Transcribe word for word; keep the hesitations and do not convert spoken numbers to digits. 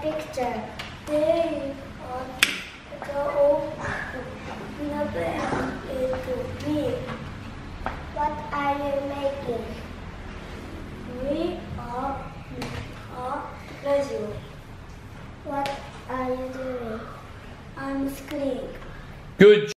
picture. They go to be. What are you making? We are resume. What are you doing? I'm skiing. Good.